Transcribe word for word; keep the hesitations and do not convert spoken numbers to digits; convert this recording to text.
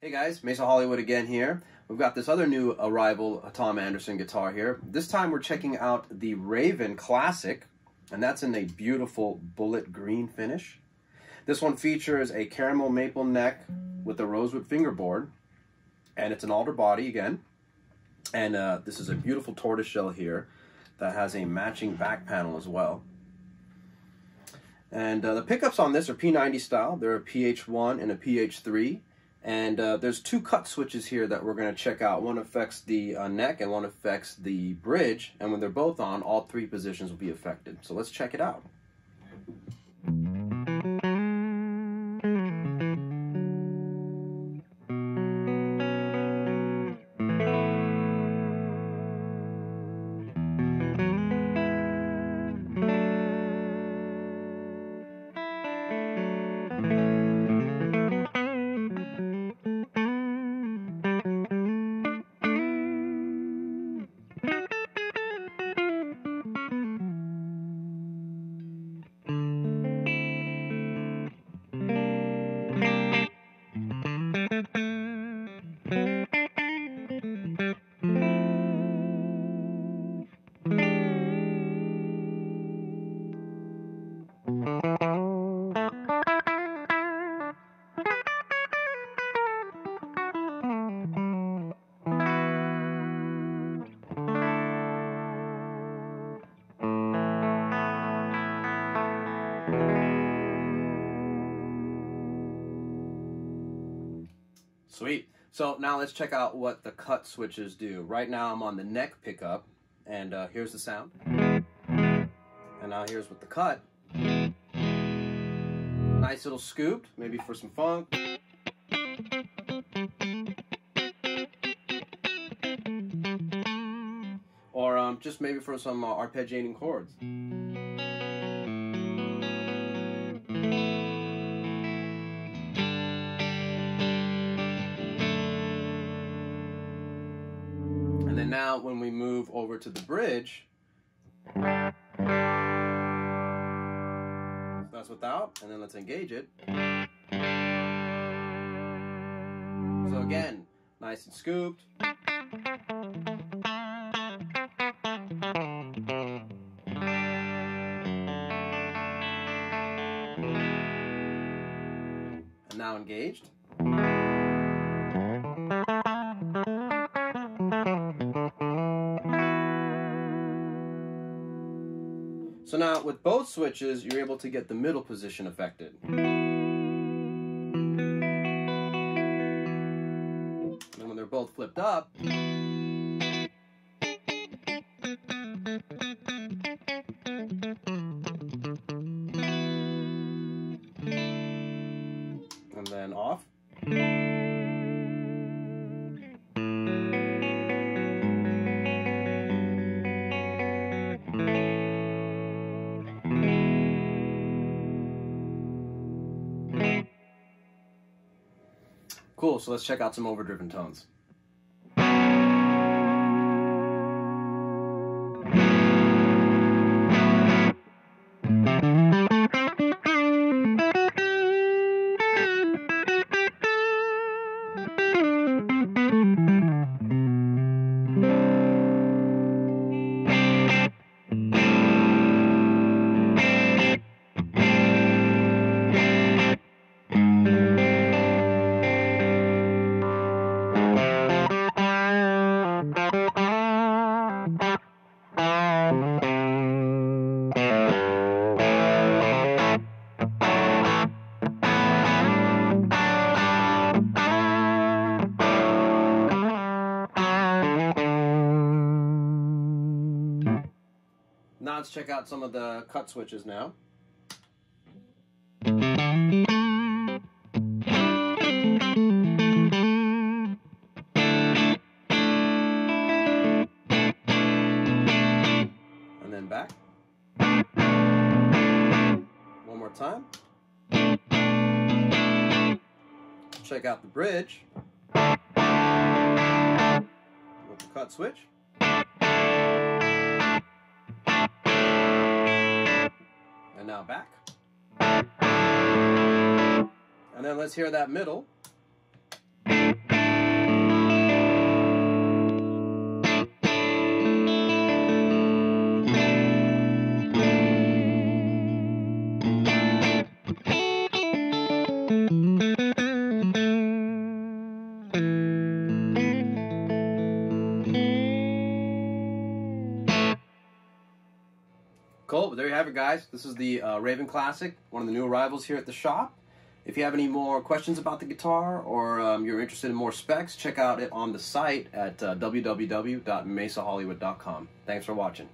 Hey guys, Mesa Hollywood again here. We've got this other new arrival Tom Anderson guitar here. This time we're checking out the Raven Classic, and that's in a beautiful Bullitt Green finish. This one features a caramel maple neck with a rosewood fingerboard, and it's an alder body again. And uh, this is a beautiful tortoiseshell here that has a matching back panel as well. And uh, the pickups on this are P ninety style. They're a P H one and a P H three. And uh, there's two cut switches here that we're going to check out. One affects the uh, neck and one affects the bridge. And when they're both on, all three positions will be affected. So let's check it out. Sweet. So now let's check out what the cut switches do. Right now I'm on the neck pickup, and uh, here's the sound. And now here's with the cut. Nice little scoop, maybe for some funk. Or um, just maybe for some uh, arpeggiating chords. And now when we move over to the bridge, that's without, and then let's engage it. So again, nice and scooped. And now engaged. So now, with both switches, you're able to get the middle position affected. And when they're both flipped up, and then off. Cool, so let's check out some overdriven tones. Now let's check out some of the cut switches now. And then back. One more time. Check out the bridge with the cut switch. Now back. And then let's hear that middle. And Cool, but there you have it, guys. This is the uh, Raven Classic, one of the new arrivals here at the shop. If you have any more questions about the guitar, or um, you're interested in more specs, check out it on the site at uh, w w w dot mesa hollywood dot com. Thanks for watching.